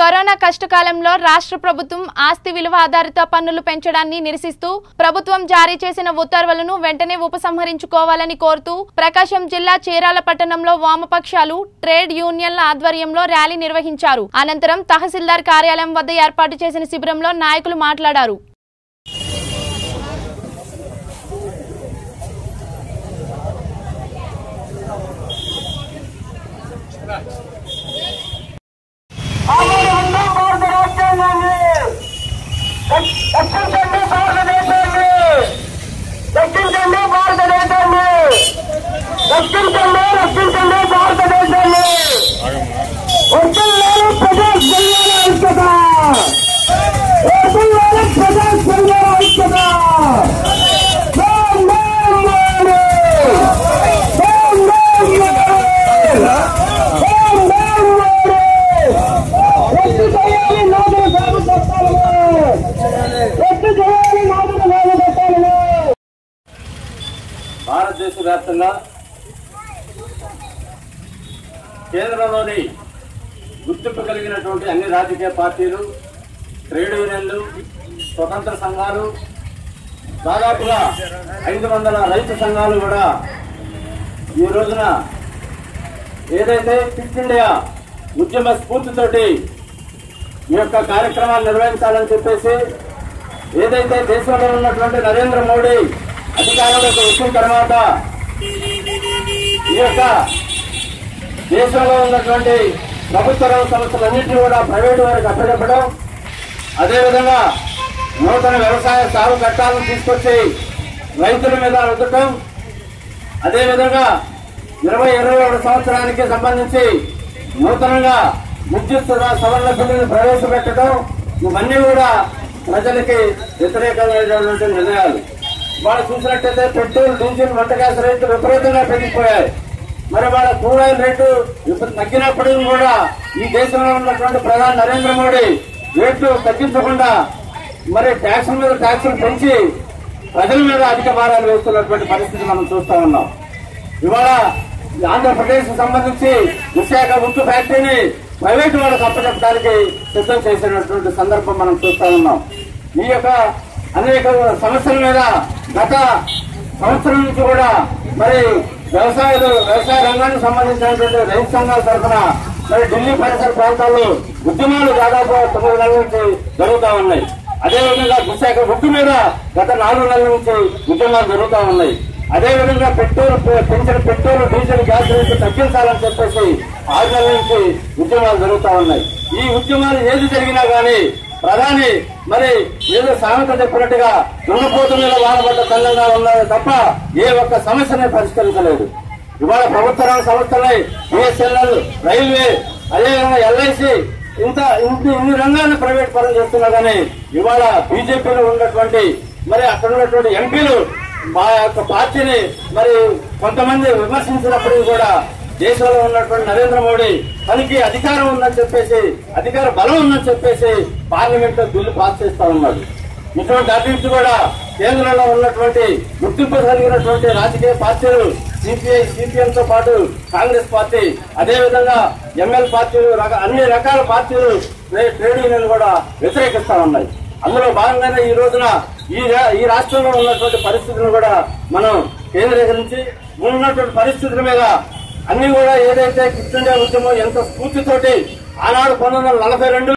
Corona కష్టకాలంలో రాష్ట్ర ప్రభుత్వం ఆస్తి విలువ ఆధారిత పన్నులు పెంచడాన్ని నిరసిస్తూ ప్రభుత్వం జారీ చేసిన ఉత్తర్వులను వెంటనే ఉపసంహరించుకోవాలని కోరుతూ ప్రకాశం జిల్లా చేరాల పట్టణంలో వామపక్షాలు ట్రేడ్ యూనియన్ల ఆధ్వర్యంలో ర్యాలీ నిర్వహించారు. అనంతరం తహసీల్దార్ కార్యాలయం వద్ద ఏర్పాటు చేసిన శిబిరంలో నాయకులు మాట్లాడారు. భారతదేశ వ్యాప్తంగా కేంద్రంలోని గుర్తింపు కలిగినటువంటి అన్ని రాజకీయ పార్టీలు, ట్రేడ్ యూనియన్లు, స్వతంత్ర సంఘాలు, దాదాపుగా 500 రైతు సంఘాలు కూడా ఈ రోజున ఏదైతే ఫిట్ ఇండియా ఉద్యమ స్ఫూర్తితోటి ఈ యొక్క కార్యక్రమాన్ని నిర్వహించాలని చెప్పేసి ఏదైతే దేశంలో ఉన్నటువంటి నరేంద్ర మోడీ అధికారంలోకి వచ్చిన తర్వాత ఈ యొక్క దేశంలో ఉన్నటువంటి ప్రభుత్వ రంగ సంస్థలన్నింటినీ కూడా ప్రైవేటు వారికి అప్పచెప్పడం, అదేవిధంగా నూతన వ్యవసాయ సాగు చట్టాలను తీసుకొచ్చి రైతుల మీద రుద్దటం, అదేవిధంగా 2021 సంవత్సరానికి సంబంధించి నూతనంగా విద్యుత్ సవరణ బిల్లును ప్రవేశపెట్టడం, ఇవన్నీ కూడా ప్రజలకి వ్యతిరేకమైనటువంటి నిర్ణయాలు. వాళ్ళు చూసినట్టయితే పెట్రోల్, డీజిల్, వంట గ్యాస్ రేట్లు విపరీతంగా పెరిగిపోయాయి. మరి వాళ్ళ కూరగాయల రేటు తగ్గినప్పటికీ కూడా ఈ దేశంలో ఉన్నటువంటి ప్రధాని నరేంద్ర మోడీ రేట్లు తగ్గించకుండా మరి ట్యాక్సుల మీద ట్యాక్సులు పెంచి ప్రజల మీద అధిక భారాలు వేస్తున్నటువంటి పరిస్థితి మనం చూస్తా ఉన్నాం. ఇవాళ ఆంధ్రప్రదేశ్ సంబంధించి విశాఖ ఉక్కు ఫ్యాక్టరీని ప్రైవేటు వాళ్ళకు అప్పచెప్పడానికి సిద్ధం చేసినటువంటి సందర్భం మనం చూస్తా ఉన్నాం. ఈ యొక్క అనేక సమస్యల మీద గత సంవత్సరం నుంచి కూడా మరి వ్యవసాయ రంగానికి సంబంధించినటువంటి రైతు సంఘాల తరఫున మరి ఢిల్లీ పరిసర ప్రాంతాల్లో ఉద్యమాలు దాదాపు 9 నెలల నుంచి జరుగుతూ ఉన్నాయి. అదేవిధంగా విశాఖ ఉక్కు మీద గత 4 నెలల నుంచి ఉద్యమాలు జరుగుతూ ఉన్నాయి. అదేవిధంగా పెట్రోల్, డీజిల్, గ్యాస్ రేట్లు తగ్గించాలని చెప్పేసి 6 నెలల నుంచి ఉద్యమాలు జరుగుతూ ఉన్నాయి. ఈ ఉద్యమాలు ఏది జరిగినా కానీ ప్రధాని మరి ఏదో సామెత చెప్పినట్టుగా దున్నపోతు మీద వాడబడ్డ తెల్లంగా ఉన్నది తప్ప ఏ ఒక్క సమస్యని పరిష్కరించలేదు. ఇవాళ ప్రభుత్వ రంగ సంస్థలై బిఎస్ఎన్ఎల్, రైల్వే, అదేవిధంగా ఎల్ఐసి ఇన్ని రంగాన్ని ప్రైవేట్ పరం చేస్తున్నా కానీ ఇవాళ బీజేపీలో ఉన్నటువంటి మరి అక్కడ ఉన్నటువంటి ఎంపీలు మా యొక్క పార్టీని మరి కొంతమంది విమర్శించినప్పటికీ కూడా దేశంలో ఉన్నటువంటి నరేంద్ర మోడీ తనకి అధికారం ఉందని చెప్పేసి, అధికార బలం ఉందని చెప్పేసి పార్లమెంట్ లో బిల్లు పాస్ చేస్తా ఉన్నాడు. ఇటువంటి అభివృద్ధి కూడా కేంద్రంలో ఉన్నటువంటి గుర్తింపు కలిగినటువంటి రాజకీయ పార్టీలు సిపిఐ, సిపిఎం తో పాటు కాంగ్రెస్ పార్టీ, అదేవిధంగా ఎంఎల్ పార్టీలు, అన్ని రకాల పార్టీలు, ట్రేడ్ యూనియన్లు కూడా వ్యతిరేకిస్తా ఉన్నాయి. అందులో భాగంగానే ఈ రోజున ఈ రాష్ట్రంలో ఉన్నటువంటి పరిస్థితులను కూడా మనం కేంద్రీకరించి ఉన్నటువంటి పరిస్థితుల మీద అన్ని కూడా ఏదైతే క్విట్ ఇండియా ఉద్యమం ఎంత స్ఫూర్తితోటి ఆనాడు 1942